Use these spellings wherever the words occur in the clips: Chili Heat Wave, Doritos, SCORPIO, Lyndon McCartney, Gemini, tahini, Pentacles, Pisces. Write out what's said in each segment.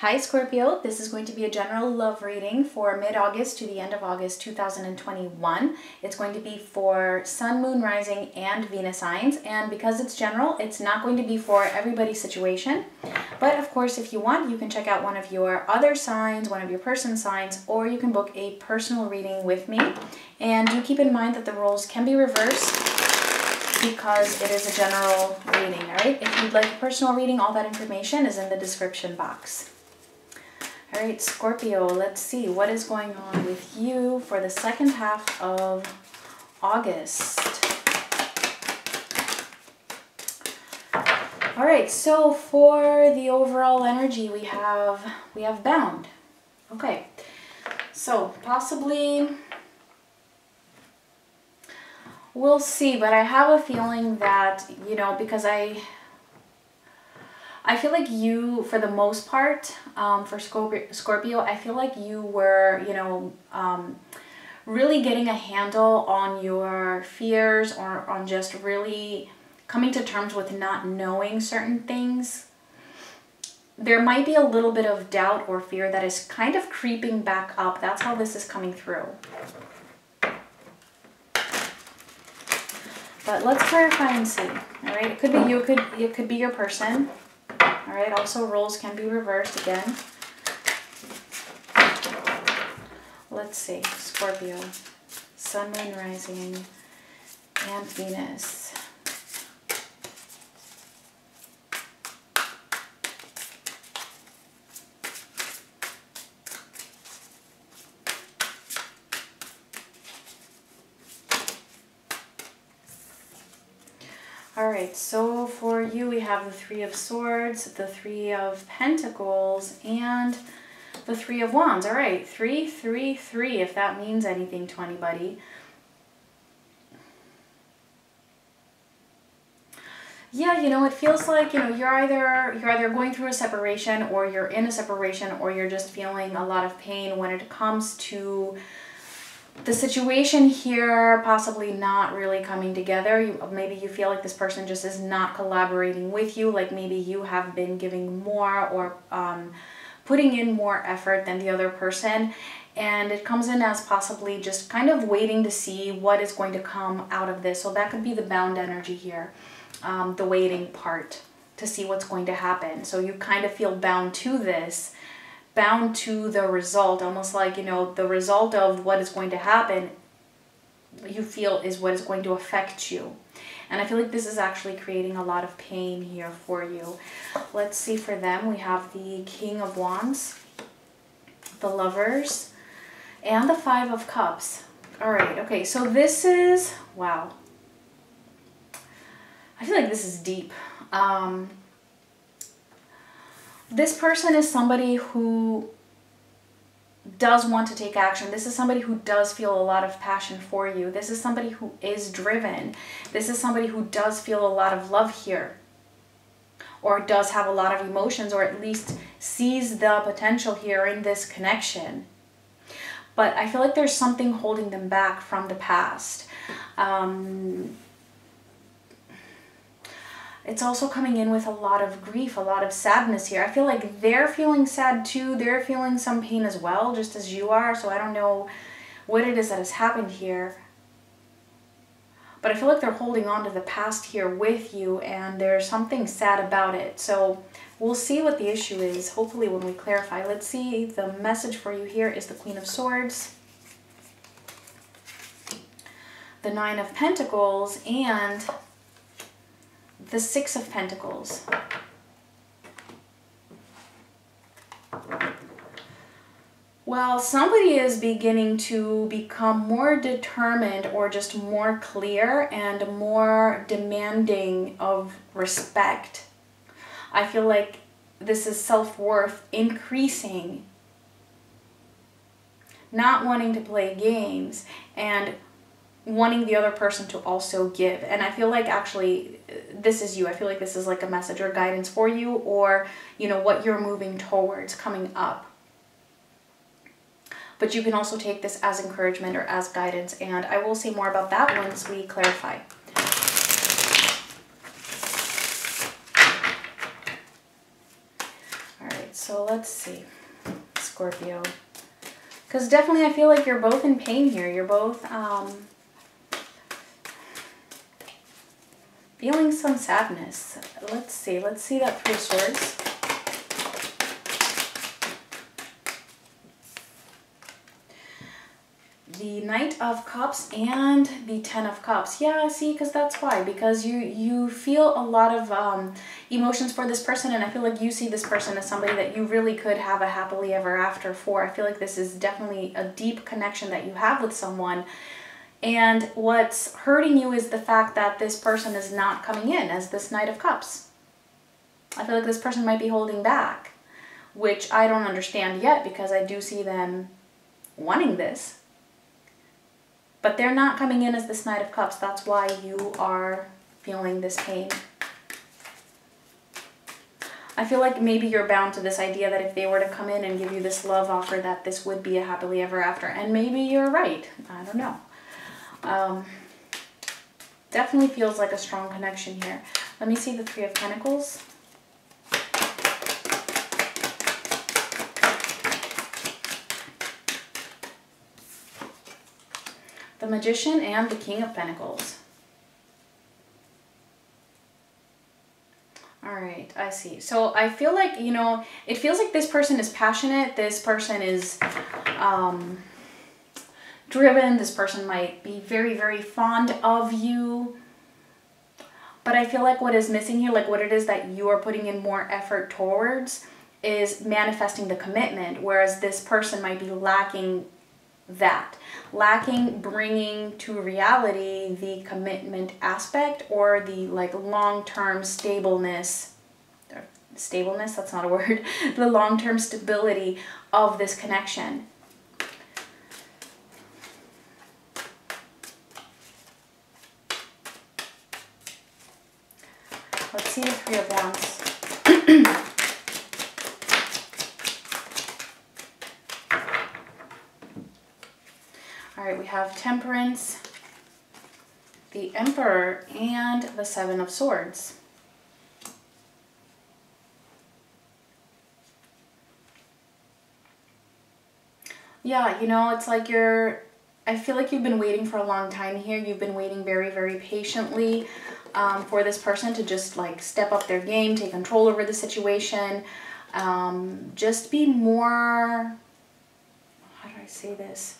Hi Scorpio, this is going to be a general love reading for mid-August to the end of August 2021. It's going to be for Sun, Moon, Rising, and Venus signs, and because it's general, it's not going to be for everybody's situation. But of course, if you want, you can check out one of your other signs, one of your person signs, or you can book a personal reading with me. And do keep in mind that the roles can be reversed, because it is a general reading, all right? If you'd like a personal reading, all that information is in the description box. All right, Scorpio, let's see what is going on with you for the second half of August. All right, so for the overall energy, we have bound. Okay, so possibly... we'll see, but I have a feeling that, you know, because I feel like you, for the most part, for Scorpio, I feel like you were, you know, really getting a handle on your fears, or on just really coming to terms with not knowing certain things. There might be a little bit of doubt or fear that is kind of creeping back up. That's how this is coming through. But let's clarify and see, all right? It could be you, it could be your person, all right? Also, roles can be reversed again. Let's see, Scorpio, Sun, Moon, Rising, and Venus. Alright, so for you we have the Three of Swords, the Three of Pentacles, and the Three of Wands. Alright, 3, 3, 3, if that means anything to anybody. Yeah, you know, it feels like, you know, you're either going through a separation, or you're in a separation, or you're just feeling a lot of pain when it comes to the situation here, possibly not really coming together. Maybe you feel like this person just is not collaborating with you, like maybe you have been giving more, or putting in more effort than the other person, and it comes in as possibly just kind of waiting to see what is going to come out of this. So that could be the bound energy here, the waiting part, to see what's going to happen. So you kind of feel bound to this, bound to the result, almost like, you know, the result of what is going to happen, you feel, is what is going to affect you. And I feel like this is actually creating a lot of pain here for you. Let's see for them. We have the King of Wands, the Lovers, and the Five of Cups. All right, okay, so this is, wow. I feel like this is deep. This person is somebody who does want to take action. This is somebody who does feel a lot of passion for you. This is somebody who is driven. This is somebody who does feel a lot of love here, or does have a lot of emotions, or at least sees the potential here in this connection. But I feel like there's something holding them back from the past. It's also coming in with a lot of grief, a lot of sadness here. I feel like they're feeling sad too. They're feeling some pain as well, just as you are. So I don't know what it is that has happened here. But I feel like they're holding on to the past here with you, and there's something sad about it. So we'll see what the issue is, hopefully, when we clarify. Let's see. The message for you here is the Queen of Swords, the Nine of Pentacles, and... the Six of Pentacles. Well, somebody is beginning to become more determined, or just more clear and more demanding of respect. I feel like this is self-worth increasing, not wanting to play games, and wanting the other person to also give. And I feel like actually this is you. I feel like this is like a message or guidance for you, or, you know, what you're moving towards coming up. But you can also take this as encouragement or as guidance, and I will say more about that once we clarify. All right, Alright, so let's see, Scorpio. Because definitely I feel like you're both in pain here. You're both feeling some sadness. Let's see that Three of Swords. The Knight of Cups and the Ten of Cups. Yeah, see, because that's why. Because you feel a lot of emotions for this person, and I feel like you see this person as somebody that you really could have a happily ever after for. I feel like this is definitely a deep connection that you have with someone. And what's hurting you is the fact that this person is not coming in as this Knight of Cups. I feel like this person might be holding back, which I don't understand yet because I do see them wanting this. But they're not coming in as this Knight of Cups. That's why you are feeling this pain. I feel like maybe you're bound to this idea that if they were to come in and give you this love offer, that this would be a happily ever after. And maybe you're right. I don't know. Definitely feels like a strong connection here. Let me see the Three of Pentacles. The Magician and the King of Pentacles. All right, I see. So I feel like, you know, it feels like this person is passionate. This person is driven. This person might be very, very fond of you. But I feel like what is missing here, like what it is that you are putting in more effort towards, is manifesting the commitment, whereas this person might be lacking that, bringing to reality the commitment aspect or the like long-term stableness, that's not a word, the long-term stability of this connection. Let's see the Three of Wands. We have Temperance, the Emperor, and the Seven of Swords. Yeah, you know, it's like you're, I feel like you've been waiting for a long time here. You've been waiting very, very patiently for this person to just like step up their game, take control over the situation, just be more, how do I say this?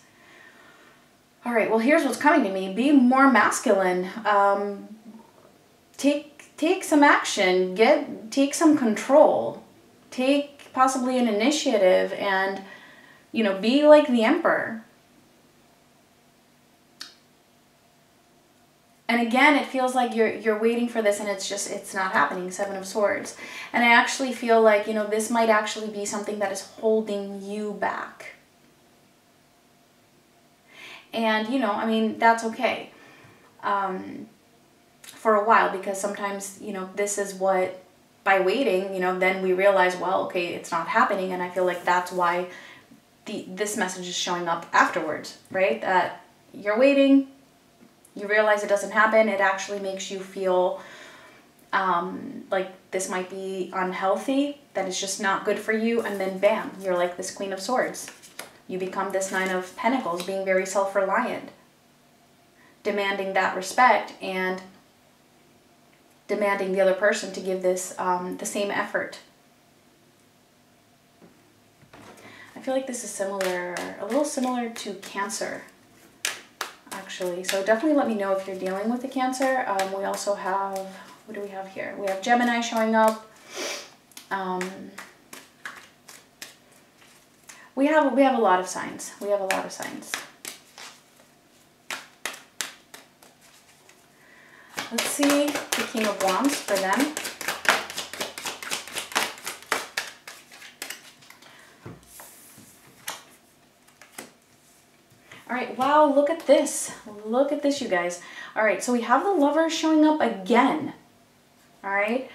All right, well, here's what's coming to me. Be more masculine. Take some action. Take some control. Take possibly an initiative and, you know, be like the Emperor. And again, it feels like you're waiting for this and it's just, it's not happening. Seven of Swords. And I actually feel like, you know, this might actually be something that is holding you back. And, you know, I mean, that's okay for a while, because sometimes, you know, this is what, by waiting, you know, then we realize, well, okay, it's not happening. And I feel like that's why this message is showing up afterwards, right? That you're waiting, you realize it doesn't happen. It actually makes you feel like this might be unhealthy, that it's just not good for you. And then bam, you're like this Queen of Swords. You become this Nine of Pentacles, being very self-reliant, demanding that respect and demanding the other person to give this the same effort. I feel like this is similar, a little similar to Cancer, actually. So definitely let me know if you're dealing with the Cancer. We also have, what do we have here? We have Gemini showing up. We have a lot of signs. We have a lot of signs. Let's see the King of Wands for them. All right, wow, look at this. Look at this, you guys. All right, so we have the Lover showing up again. All right,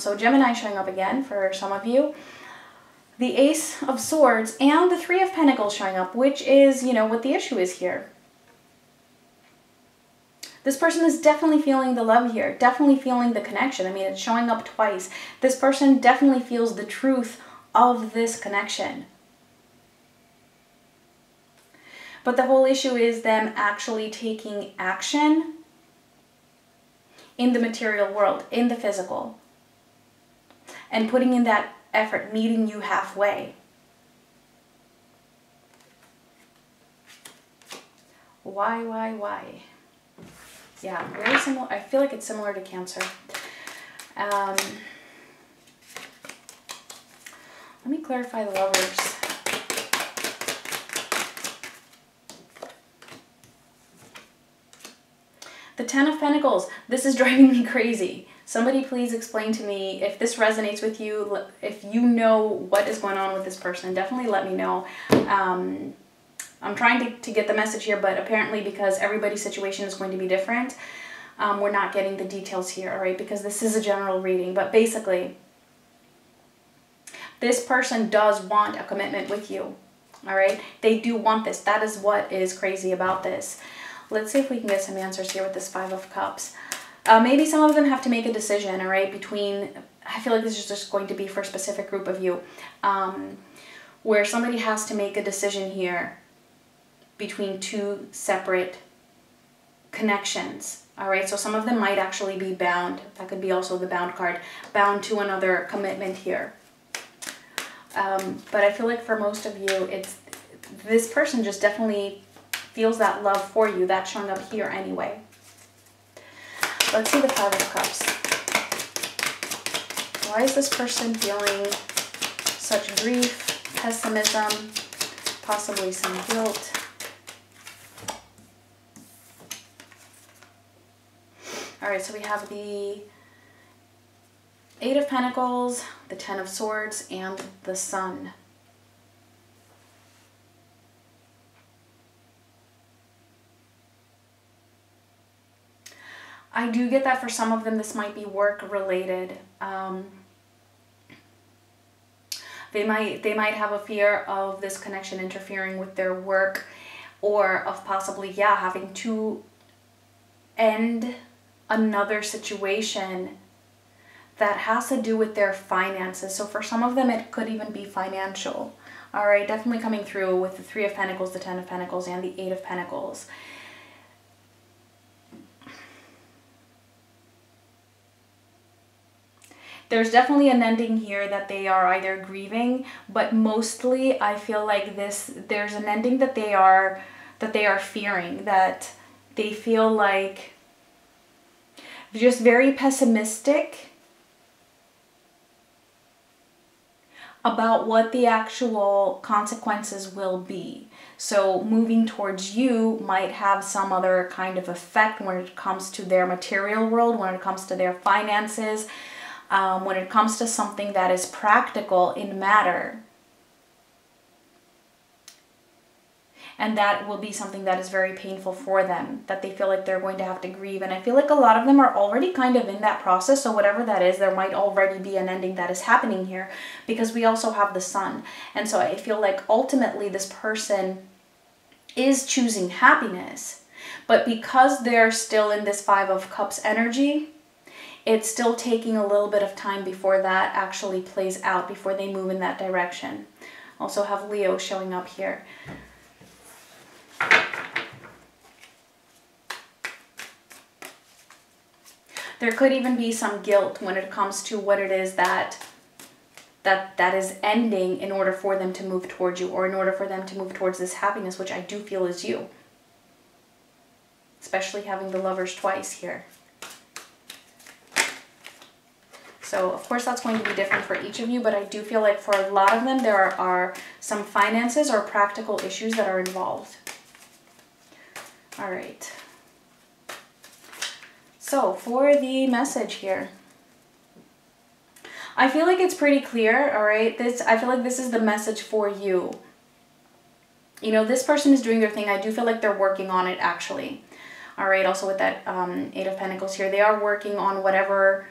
so Gemini showing up again for some of you. The Ace of Swords and the Three of Pentacles showing up, which is, you know, what the issue is here. This person is definitely feeling the love here, definitely feeling the connection. I mean, it's showing up twice. This person definitely feels the truth of this connection. But the whole issue is them actually taking action in the material world, in the physical, and putting in that effort, meeting you halfway. Why? Yeah, very similar. I feel like it's similar to Cancer. Let me clarify the Lovers. The Ten of Pentacles. This is driving me crazy. Somebody please explain to me if this resonates with you, if you know what is going on with this person, definitely let me know. I'm trying to get the message here, but apparently because everybody's situation is going to be different, we're not getting the details here, all right? Because this is a general reading, but basically, this person does want a commitment with you, all right? They do want this. That is what is crazy about this. Let's see if we can get some answers here with this Five of Cups. Maybe some of them have to make a decision, all right, between, I feel like this is just going to be for a specific group of you, where somebody has to make a decision here between two separate connections, all right? So some of them might actually be bound. That could be also the Bound card, bound to another commitment here. But I feel like for most of you, it's this person just definitely feels that love for you. That's showing up here anyway. Let's see the Five of Cups. Why is this person feeling such grief, pessimism, possibly some guilt? All right, so we have the Eight of Pentacles, the Ten of Swords, and the Sun. I do get that for some of them, this might be work-related. They might have a fear of this connection interfering with their work, or of possibly, yeah, having to end another situation that has to do with their finances. So for some of them, it could even be financial. All right, definitely coming through with the Three of Pentacles, the Ten of Pentacles, and the Eight of Pentacles. There's definitely an ending here that they are either grieving, but mostly I feel like there's an ending that they are fearing, that they feel like just very pessimistic about what the actual consequences will be. So moving towards you might have some other kind of effect when it comes to their material world, when it comes to their finances, when it comes to something that is practical in matter. And that will be something that is very painful for them, that they feel like they're going to have to grieve. And I feel like a lot of them are already kind of in that process. So whatever that is, there might already be an ending that is happening here, because we also have the Sun. And so I feel like ultimately this person is choosing happiness, but because they're still in this Five of Cups energy, it's still taking a little bit of time before that actually plays out, before they move in that direction. Also have Leo showing up here. There could even be some guilt when it comes to what it is that is ending in order for them to move towards you, or in order for them to move towards this happiness, which I do feel is you. Especially having the Lovers twice here. So of course that's going to be different for each of you, but I do feel like for a lot of them, there are some finances or practical issues that are involved. All right. So for the message here, I feel like it's pretty clear, all right? I feel like this is the message for you. You know, this person is doing their thing. I do feel like they're working on it actually. All right, also with that Eight of Pentacles here, they are working on whatever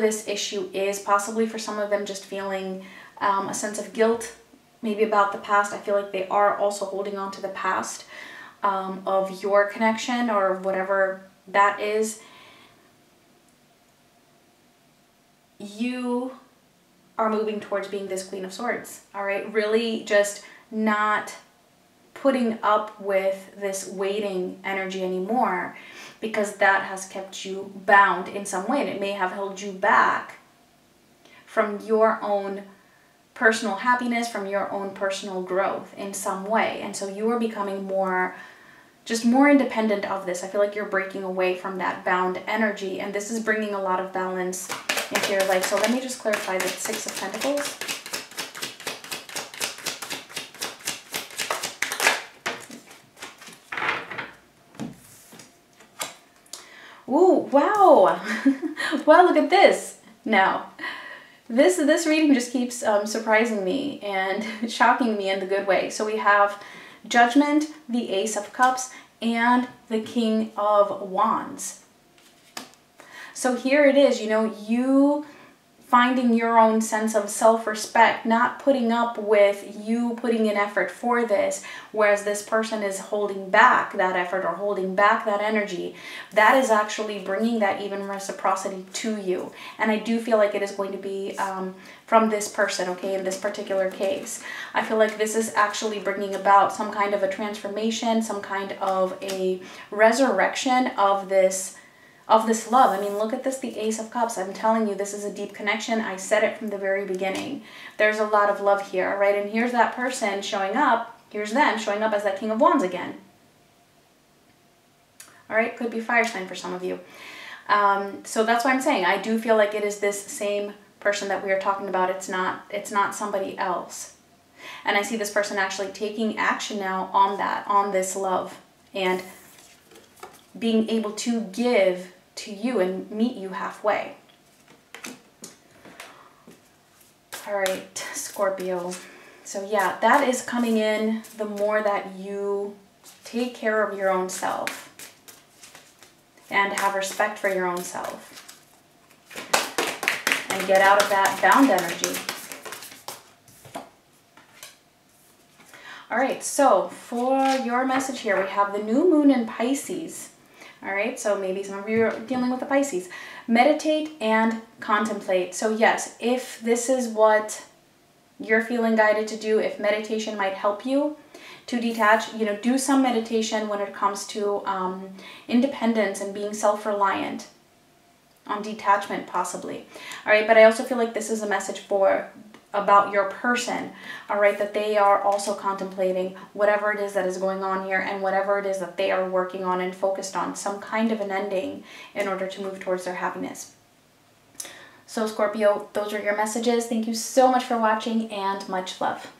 this issue is, possibly for some of them just feeling a sense of guilt, maybe about the past. I feel like they are also holding on to the past of your connection, or whatever that is. You are moving towards being this Queen of Swords, all right? Really just not putting up with this waiting energy anymore, because that has kept you bound in some way, and it may have held you back from your own personal happiness, from your own personal growth in some way. And so you are becoming more, just more independent of this. I feel like you're breaking away from that bound energy, and this is bringing a lot of balance into your life. So let me just clarify the Six of Pentacles. Ooh, wow. Wow, look at this. Now, this reading just keeps surprising me and shocking me in the good way. So we have Judgment, the Ace of Cups, and the King of Wands. So here it is, you know, you finding your own sense of self-respect, not putting up with you putting in effort for this, whereas this person is holding back that effort or holding back that energy. That is actually bringing that even reciprocity to you. And I do feel like it is going to be from this person, okay, in this particular case. I feel like this is actually bringing about some kind of a transformation, some kind of a resurrection of this love. I mean, look at this, the Ace of Cups. I'm telling you, this is a deep connection. I said it from the very beginning. There's a lot of love here, right? And here's that person showing up. Here's them showing up as that King of Wands again. All right, could be fire sign for some of you. So that's why I'm saying I do feel like it is this same person that we are talking about. It's not somebody else. And I see this person actually taking action now on that, on this love, and being able to give to you and meet you halfway. All right, Scorpio. So yeah, that is coming in the more that you take care of your own self and have respect for your own self and get out of that bound energy. All right, so for your message here, we have the new moon in Pisces. All right, so maybe some of you are dealing with the Pisces. Meditate and contemplate. So yes, if this is what you're feeling guided to do, if meditation might help you to detach, you know, do some meditation when it comes to independence and being self-reliant, on detachment possibly. All right, but I also feel like this is a message for about your person, all right, that they are also contemplating whatever it is that is going on here and whatever it is that they are working on and focused on, some kind of an ending in order to move towards their happiness. So Scorpio, those are your messages. Thank you so much for watching, and much love.